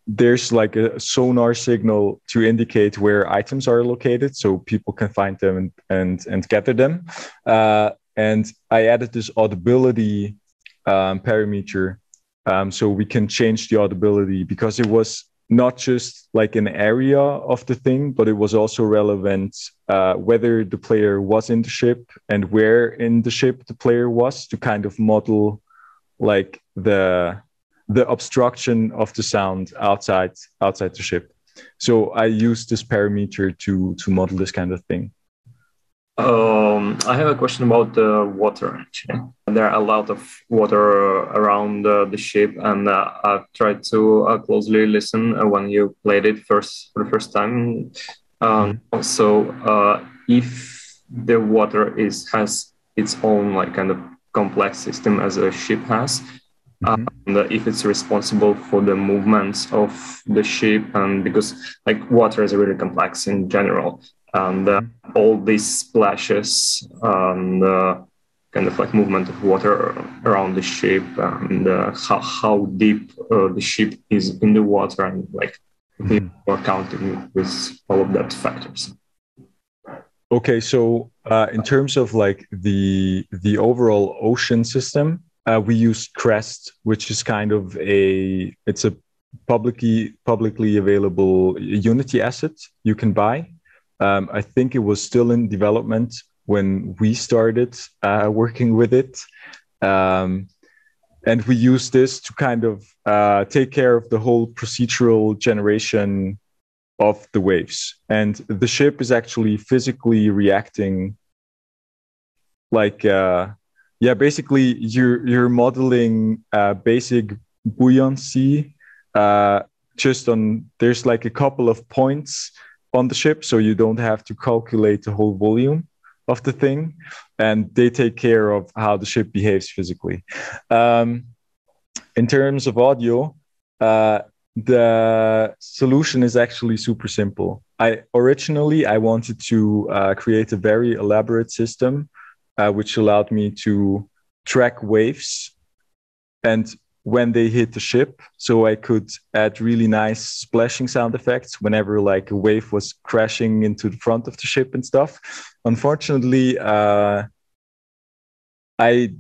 there's like a sonar signal to indicate where items are located so people can find them and gather them. And I added this audibility parameter so we can change the audibility because it was not just like an area of the thing, but it was also relevant whether the player was in the ship and where in the ship the player was to kind of model like the obstruction of the sound outside the ship. So I used this parameter to model this kind of thing. I have a question about the water, actually. There are a lot of water around the ship, and I've tried to closely listen when you played it for the first time. So if the water has its own like kind of complex system as a ship has, and if it's responsible for the movements of the ship, and because like water is really complex in general, and all these splashes and kind of like movement of water around the ship, and how deep the ship is in the water, and like we're counting with all of that factors. Okay, so in terms of like the overall ocean system, we use Crest, which is kind of a publicly available Unity asset you can buy. I think it was still in development when we started working with it. And we used this to kind of take care of the whole procedural generation of the waves. And the ship is actually physically reacting like, basically you're modeling basic buoyancy just on, there's like a couple of points on the ship, so you don't have to calculate the whole volume of the thing, and they take care of how the ship behaves physically. In terms of audio, the solution is actually super simple. Originally I wanted to create a very elaborate system which allowed me to track waves and when they hit the ship, so I could add really nice splashing sound effects whenever like a wave was crashing into the front of the ship and stuff. Unfortunately, I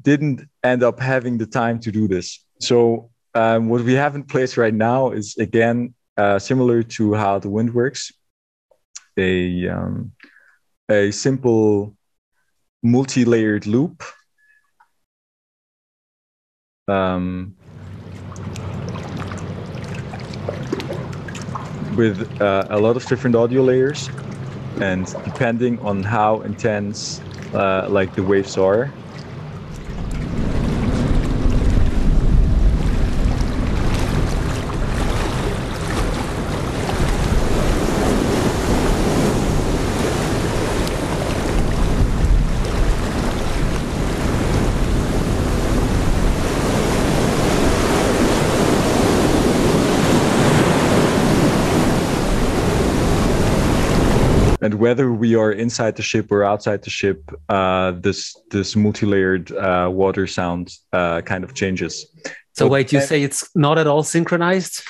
didn't end up having the time to do this. So what we have in place right now is, again, similar to how the wind works, a simple multi-layered loop. With a lot of different audio layers, and depending on how intense like the waves are, and whether we are inside the ship or outside the ship, this multi-layered water sound kind of changes. So wait, you say it's not at all synchronized?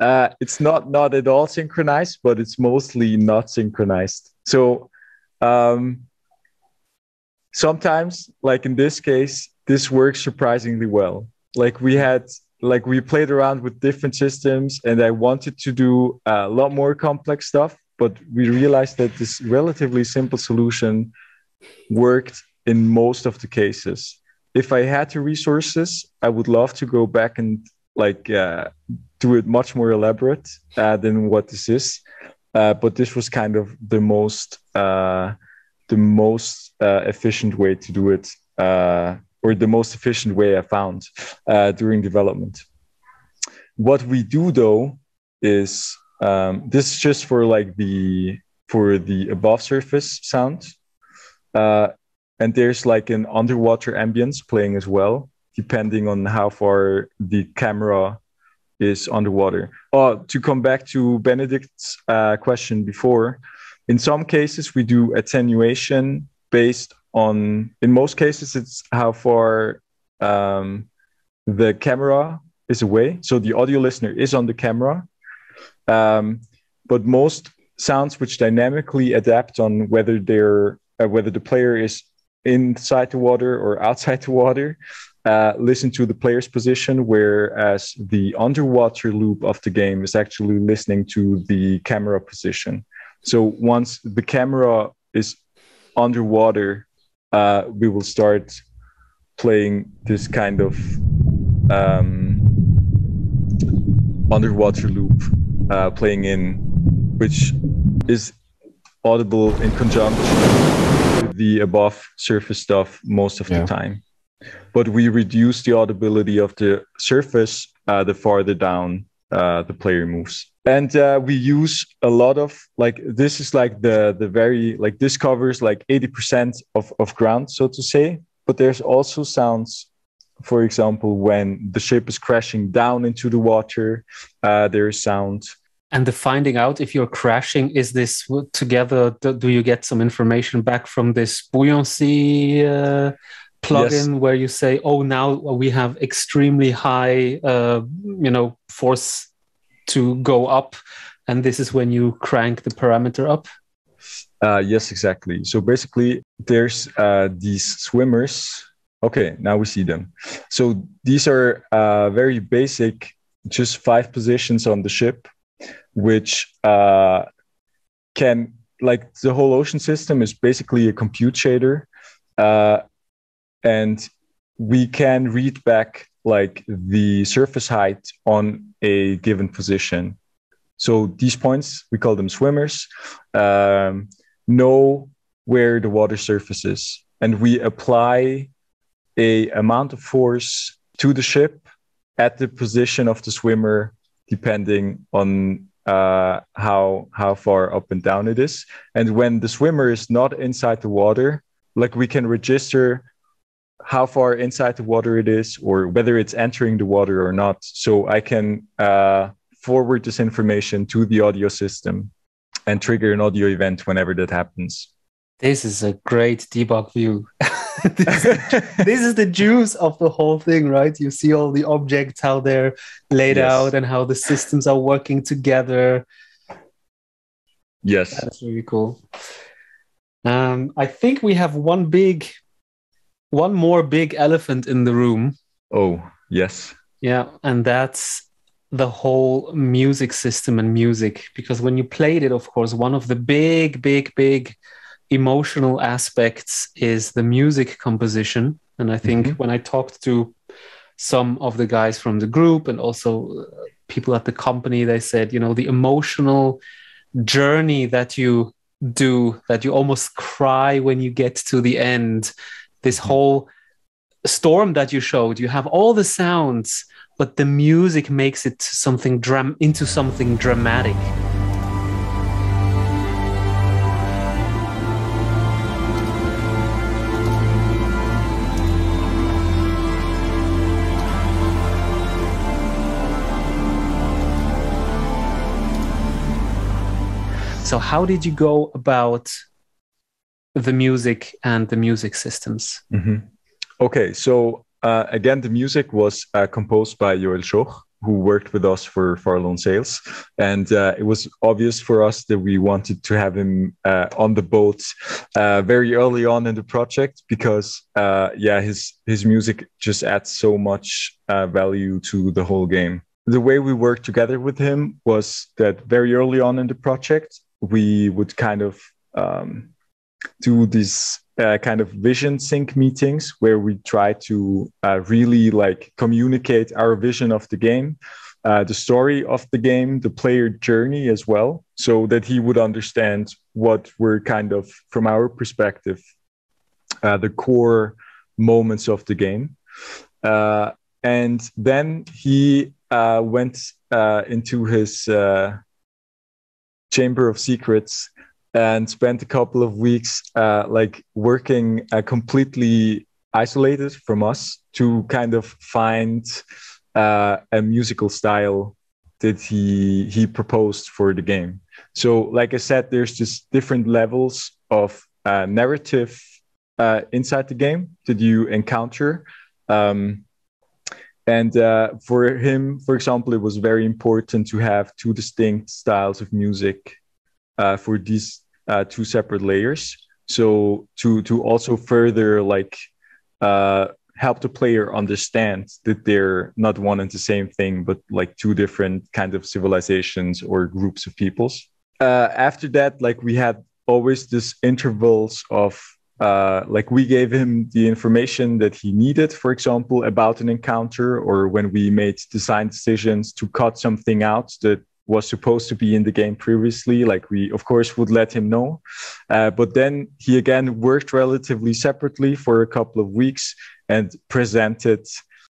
It's not at all synchronized, but it's mostly not synchronized. So sometimes, like in this case, this works surprisingly well. Like we played around with different systems, and I wanted to do a lot more complex stuff. but we realized that this relatively simple solution worked in most of the cases. If I had the resources, I would love to go back and like do it much more elaborate than what this is. But this was kind of the most efficient way to do it, or the most efficient way I found during development. What we do though is this is just for like the above surface sound, and there's like an underwater ambience playing as well, depending on how far the camera is underwater. Oh, to come back to Benedict's question before, in some cases we do attenuation based on, in most cases it's how far the camera is away. So the audio listener is on the camera, but most sounds which dynamically adapt on whether they're, whether the player is inside the water or outside the water, listen to the player's position, whereas the underwater loop of the game is actually listening to the camera position. So once the camera is underwater, we will start playing this kind of underwater loop playing in, which is audible in conjunction with the above surface stuff most of the time. But we reduce the audibility of the surface the farther down the player moves. And we use a lot of, like, this is like the very, like, this covers like 80% of ground, so to say. But there's also sounds, for example, when the ship is crashing down into the water, there is sound. And the finding out if you're crashing, is this together, do you get some information back from this buoyancy plugin where you say, oh, now we have extremely high, force to go up, and this is when you crank the parameter up? Yes, exactly. So basically, there's these swimmers. Okay, now we see them. So these are very basic, just 5 positions on the ship, which can, like, the whole ocean system is basically a compute shader. And we can read back like the surface height on a given position. So these points, we call them swimmers, know where the water surface is. And we apply a amount of force to the ship at the position of the swimmer, depending on how far up and down it is. And when the swimmer is not inside the water, like, we can register how far inside the water it is, or whether it's entering the water or not. So I can forward this information to the audio system and trigger an audio event whenever that happens. This is a great debug view. This is the juice of the whole thing, right? You see all the objects, how they're laid out and how the systems are working together. Yes. That's really cool. I think we have one more big elephant in the room. Oh, yes. Yeah, and that's the whole music system and music. Because when you played it, of course, one of the big emotional aspects is the music composition. And I think when I talked to some of the guys from the group and also people at the company, they said, you know, the emotional journey that you do, that you almost cry when you get to the end, this whole storm that you showed, you have all the sounds, but the music makes it into something dramatic. So how did you go about the music and the music systems? Okay, so again, the music was composed by Joel Schoch, who worked with us for FAR: Lone Sails. And it was obvious for us that we wanted to have him on the boat very early on in the project, because his music just adds so much value to the whole game. The way we worked together with him was that very early on in the project, we would kind of do these kind of vision sync meetings where we try to really like communicate our vision of the game, the story of the game, the player journey as well, so that he would understand what were kind of, from our perspective, the core moments of the game. And then he went into his Chamber of Secrets and spent a couple of weeks like working completely isolated from us to kind of find a musical style that he proposed for the game. So like I said, there's just different levels of narrative inside the game that you encounter. And for him, for example, it was very important to have two distinct styles of music for these two separate layers. So to also further like help the player understand that they're not one and the same thing, but like two different kind of civilizations or groups of peoples. After that, like we had always this intervals of like we gave him the information that he needed, for example, about an encounter, or when we made design decisions to cut something out that was supposed to be in the game previously, like we of course would let him know. But then he again worked relatively separately for a couple of weeks and presented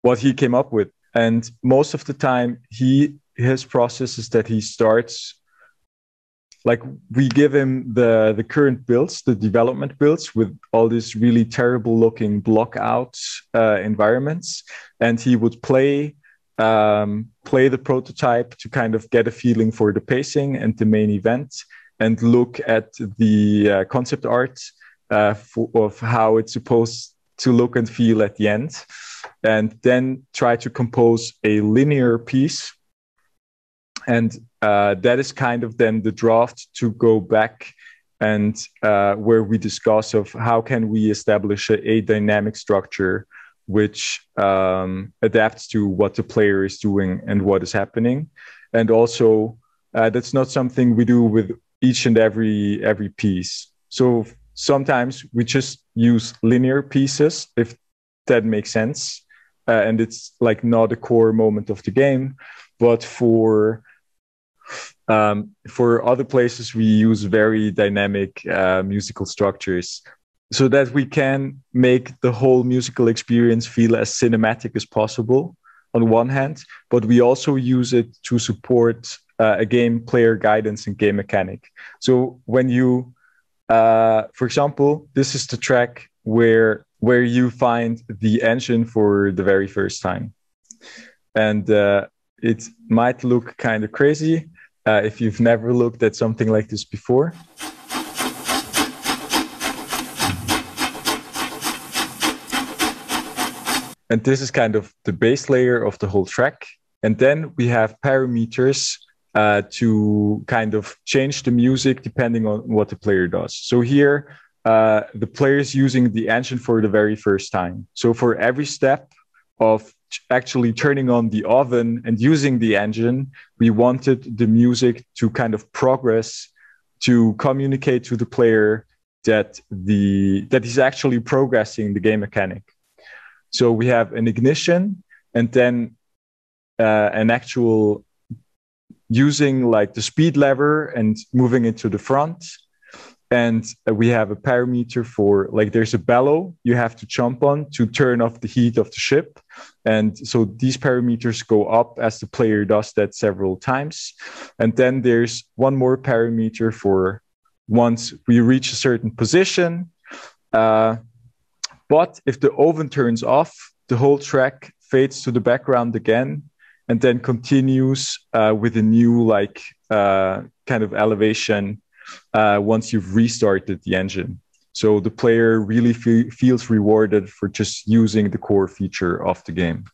what he came up with. And most of the time his process is that he starts, like we give him the current builds, the development builds with all these really terrible looking block out environments. And he would play the prototype to kind of get a feeling for the pacing and the main event, and look at the concept art of how it's supposed to look and feel at the end. And then try to compose a linear piece. And that is kind of then the draft to go back and where we discuss of how can we establish a dynamic structure which adapts to what the player is doing and what is happening. And also that's not something we do with each and every piece. So sometimes we just use linear pieces, if that makes sense. And it's like not a core moment of the game, but for other places, we use very dynamic musical structures so that we can make the whole musical experience feel as cinematic as possible on one hand, but we also use it to support a game player guidance and game mechanic. So when you, for example, this is the track where you find the engine for the very first time. And it might look kind of crazy if you've never looked at something like this before. And this is kind of the base layer of the whole track. And then we have parameters to kind of change the music depending on what the player does. So here, the player is using the engine for the very first time. So for every step of actually turning on the oven and using the engine, we wanted the music to kind of progress to communicate to the player that that he's actually progressing the game mechanic. So we have an ignition and then an actual using like the speed lever and moving it to the front. And we have a parameter for, like, there's a bellow you have to jump on to turn off the heat of the ship. And so these parameters go up as the player does that several times. And then there's one more parameter for once we reach a certain position. But if the oven turns off, the whole track fades to the background again, and then continues with a new, like, kind of elevation once you've restarted the engine. So the player really feels rewarded for just using the core feature of the game.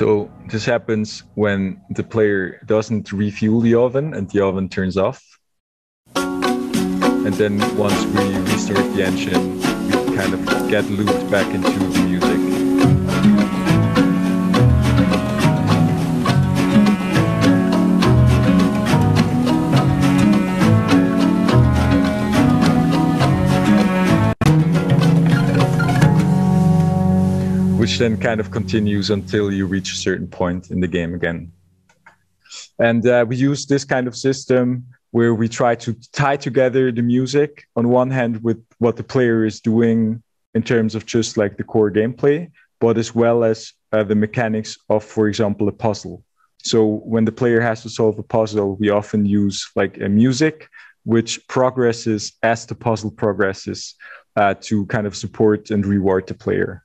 So this happens when the player doesn't refuel the oven and the oven turns off. And then once we restart the engine, we kind of get looped back into the music. Which then kind of continues until you reach a certain point in the game again. And we use this kind of system where we try to tie together the music on one hand with what the player is doing in terms of just like the core gameplay, but as well as the mechanics of, for example, a puzzle. So when the player has to solve a puzzle, we often use like a music which progresses as the puzzle progresses to kind of support and reward the player.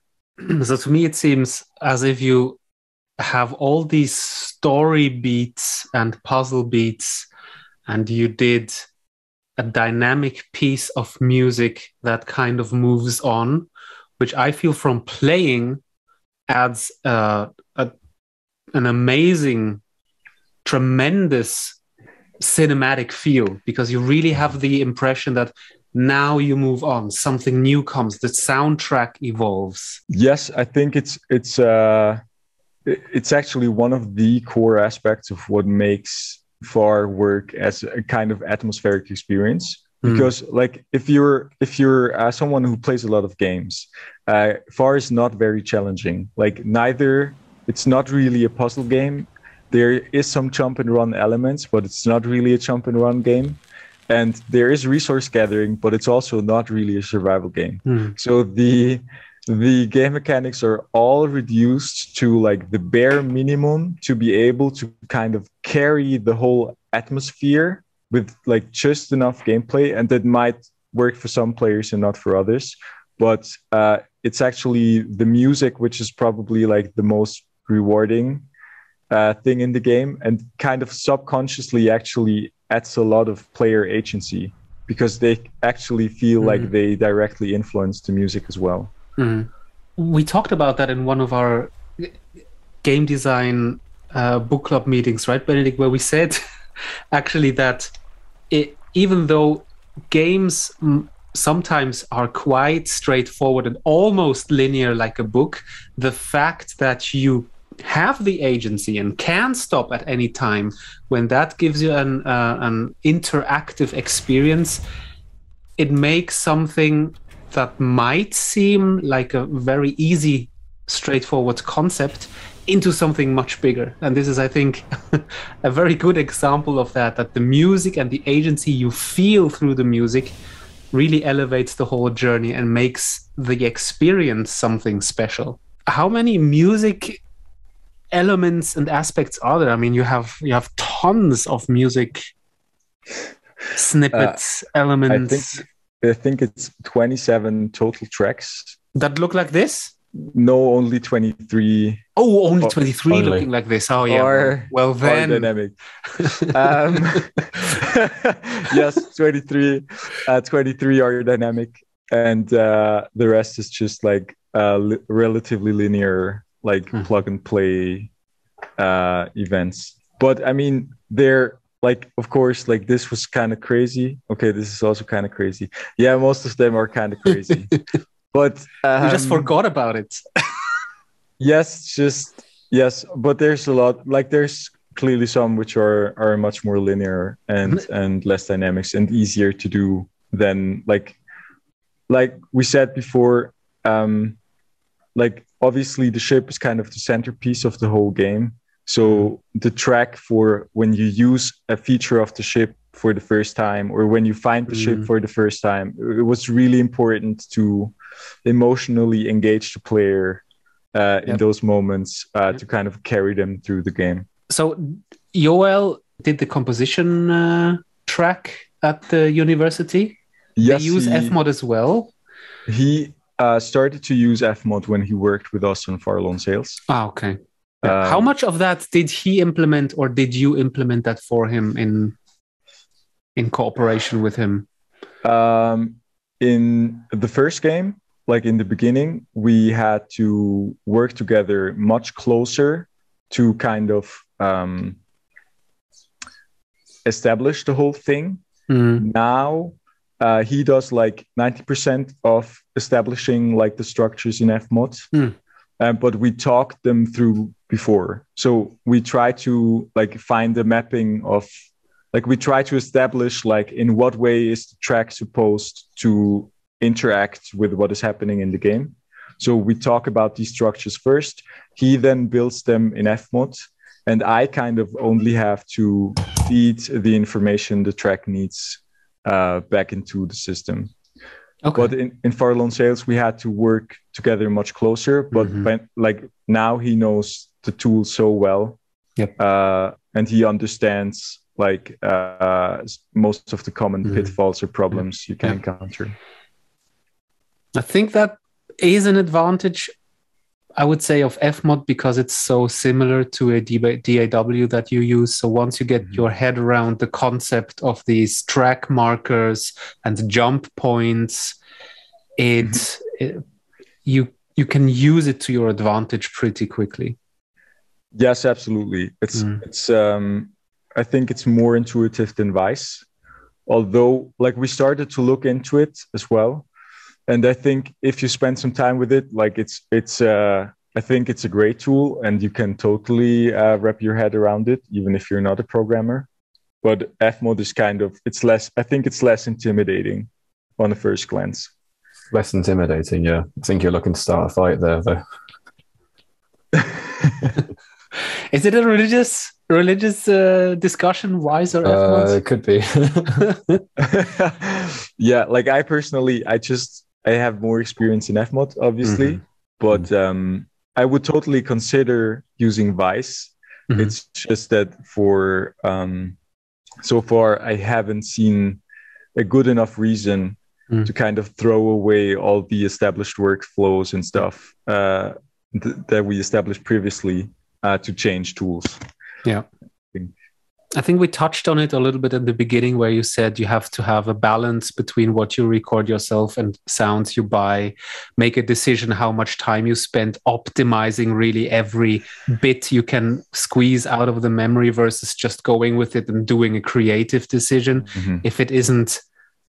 So to me, it seems as if you have all these story beats and puzzle beats, and you did a dynamic piece of music that kind of moves on, which I feel from playing adds an amazing, tremendous cinematic feel, because you really have the impression that now you move on, something new comes, the soundtrack evolves. Yes, I think it's actually one of the core aspects of what makes FAR work as a kind of atmospheric experience. Because like if you're someone who plays a lot of games, FAR is not very challenging. Like it's not really a puzzle game. There is some jump and run elements, but it's not really a jump and run game. And there is resource gathering, but it's also not really a survival game. So the game mechanics are all reduced to like the bare minimum to be able to kind of carry the whole atmosphere with like just enough gameplay. And that might work for some players and not for others. But it's actually the music, which is probably like the most rewarding thing in the game, and kind of subconsciously actually adds a lot of player agency, because they actually feel like they directly influence the music as well. We talked about that in one of our game design book club meetings, right, Benedict, where we said actually that even though games sometimes are quite straightforward and almost linear like a book, the fact that you have the agency and can stop at any time, when that gives you an interactive experience, it makes something that might seem like a very easy, straightforward concept into something much bigger. And this is, I think, a very good example of that the music and the agency you feel through the music really elevates the whole journey and makes the experience something special. How many music elements and aspects are there? I mean, you have tons of music snippets, elements. I think it's 27 total tracks. That look like this? No, only 23. Oh, only 23 looking like this. Oh, yeah. Well, then. Dynamic. Yes, 23. 23 are dynamic. And the rest is just like relatively linear, like plug and play events. But I mean, they're like, of course, like this was kind of crazy. Okay, this is also kind of crazy. Yeah, most of them are kind of crazy. But we just forgot about it. yes, but there's a lot. Like there's clearly some which are much more linear and less dynamics and easier to do than like we said before. Like obviously the ship is kind of the centerpiece of the whole game. So the track for when you use a feature of the ship for the first time, or when you find the ship for the first time, it was really important to emotionally engage the player in those moments to kind of carry them through the game. So Joel did the composition track at the university. Yes, they use FMOD as well. He started to use FMOD when he worked with us on FAR: Lone Sails. Ah, okay. Yeah. How much of that did he implement, or did you implement that for him in cooperation with him? In the first game, like in the beginning, we had to work together much closer to kind of establish the whole thing. Mm. Now he does like 90% of establishing like the structures in FMOD, but we talked them through before. So we try to like find the mapping of, like we try to establish like in what way is the track supposed to interact with what is happening in the game. So we talk about these structures first. He then builds them in FMOD, and I kind of only have to feed the information the track needs back into the system. Okay. But in FAR: Lone Sails, we had to work together much closer. But when, like now he knows the tool so well, and he understands like most of the common pitfalls or problems you can encounter. I think that is an advantage, I would say, of FMOD, because it's so similar to a DAW that you use. So once you get your head around the concept of these track markers and jump points, you can use it to your advantage pretty quickly. Yes, absolutely. It's I think it's more intuitive than Vice, although like we started to look into it as well. And I think if you spend some time with it, like it's I think it's a great tool, and you can totally wrap your head around it, even if you're not a programmer. But FMOD is kind of, it's less intimidating on the first glance. Less intimidating, yeah. I think you're looking to start a fight there, though. Is it a religious discussion, Wise or FMOD? It could be. Yeah, like I personally, I have more experience in FMOD, obviously, but I would totally consider using Vice. It's just that for so far, I haven't seen a good enough reason to kind of throw away all the established workflows and stuff that we established previously to change tools. Yeah. I think we touched on it a little bit at the beginning, where you said you have to have a balance between what you record yourself and sounds you buy, make a decision how much time you spend optimizing really every bit you can squeeze out of the memory versus just going with it and doing a creative decision. If it isn't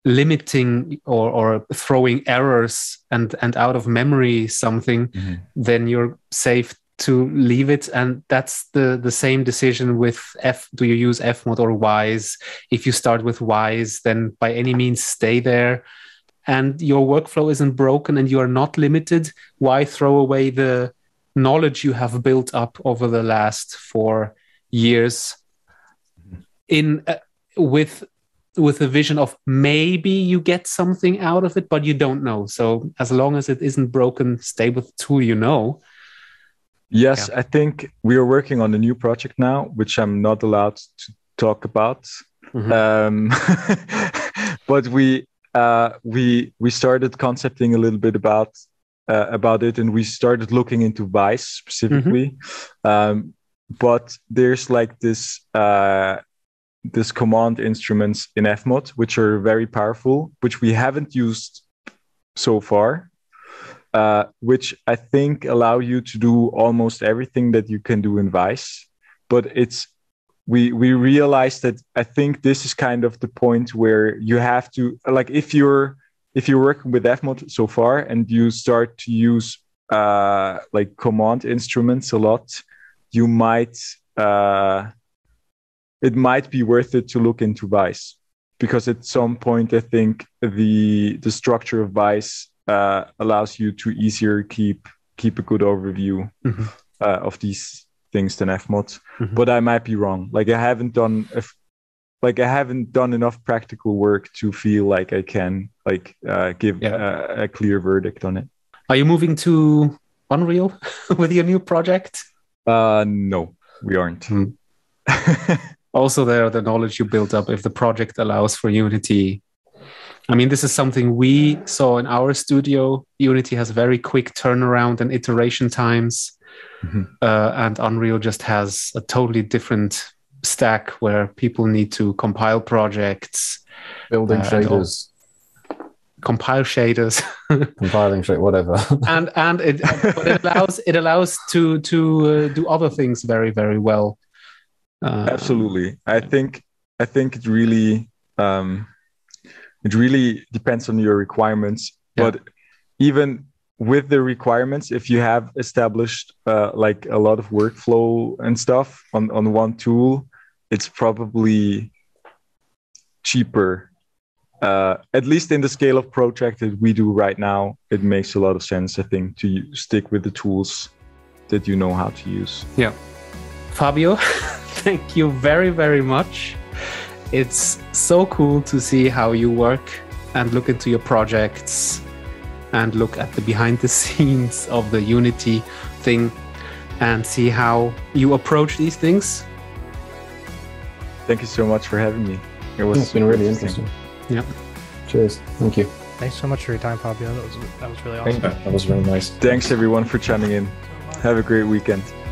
limiting or throwing errors and out of memory something, then you're safe to leave it. And that's the same decision with do you use FMOD or Wise? If you start with Wise, then by any means stay there, and your workflow isn't broken and you are not limited. Why throw away the knowledge you have built up over the last 4 years in with the vision of maybe you get something out of it, but you don't know? So as long as it isn't broken, stay with the tool you know. Yes, yeah. I think we are working on a new project now, which I'm not allowed to talk about. But we started concepting a little bit about it, and we started looking into Vice specifically. But there's like this this command instruments in FMOD, which are very powerful, which we haven't used so far. Which I think allow you to do almost everything that you can do in Vice. But we realized that I think this is kind of the point where you have to, like, if you're working with FMOD so far and you start to use like command instruments a lot, you might it might be worth it to look into Vice, because at some point I think the structure of Vice allows you to easier keep a good overview of these things than FMOD. But I might be wrong. Like I haven't done enough practical work to feel like I can give a clear verdict on it. Are you moving to Unreal with your new project? No, we aren't. Also, the knowledge you built up, if the project allows for Unity. I mean, this is something we saw in our studio. Unity has very quick turnaround and iteration times. And Unreal just has a totally different stack where people need to compile projects. Building shaders. compile shaders, compiling shit, whatever. And it, but it allows to do other things very, very well. Absolutely, I think it really depends on your requirements. Yeah. But even with the requirements, if you have established like a lot of workflow and stuff on one tool, it's probably cheaper. At least in the scale of project that we do right now, it makes a lot of sense, I think, to stick with the tools that you know how to use. Yeah. Fabio, thank you very, very much. It's so cool to see how you work and look into your projects and look at the behind the scenes of the Unity thing and see how you approach these things. Thank you so much for having me. It's been really interesting. Yeah. Cheers. Thank you. Thanks so much for your time, Fabio. That was really awesome. That was really nice. Thanks everyone for chiming in. Have a great weekend.